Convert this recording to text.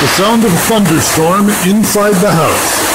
The sound of a thunderstorm inside the house.